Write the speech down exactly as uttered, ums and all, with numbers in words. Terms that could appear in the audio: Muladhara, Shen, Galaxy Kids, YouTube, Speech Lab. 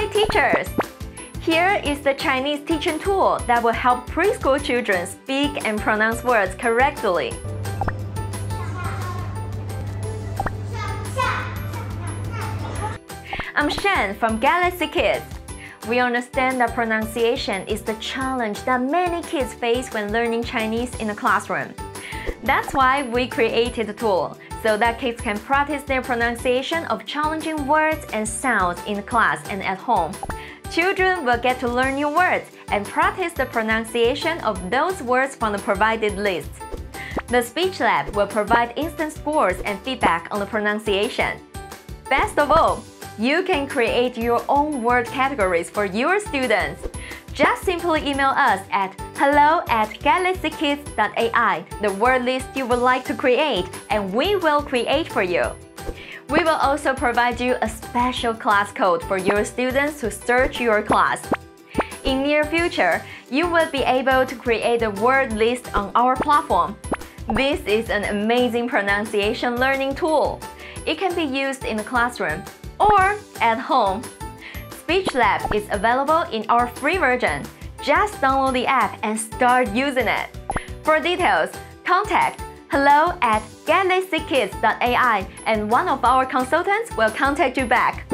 Hi teachers! Here is the Chinese teaching tool that will help preschool children speak and pronounce words correctly. I'm Shen from Galaxy Kids. We understand that pronunciation is the challenge that many kids face when learning Chinese in the classroom. That's why we created the tool, so that kids can practice their pronunciation of challenging words and sounds in class and at home. Children will get to learn new words and practice the pronunciation of those words from the provided list. The Speech Lab will provide instant scores and feedback on the pronunciation. Best of all, you can create your own word categories for your students. Just simply email us at hello at galaxy kids dot A I the word list you would like to create, and we will create for you. We will also provide you a special class code for your students to search your class. In near future, you will be able to create a word list on our platform. This is an amazing pronunciation learning tool. It can be used in the classroom or at home. Speech Lab is available in our free version. Just download the app and start using it. For details, contact hello at galaxy kids dot A I and one of our consultants will contact you back.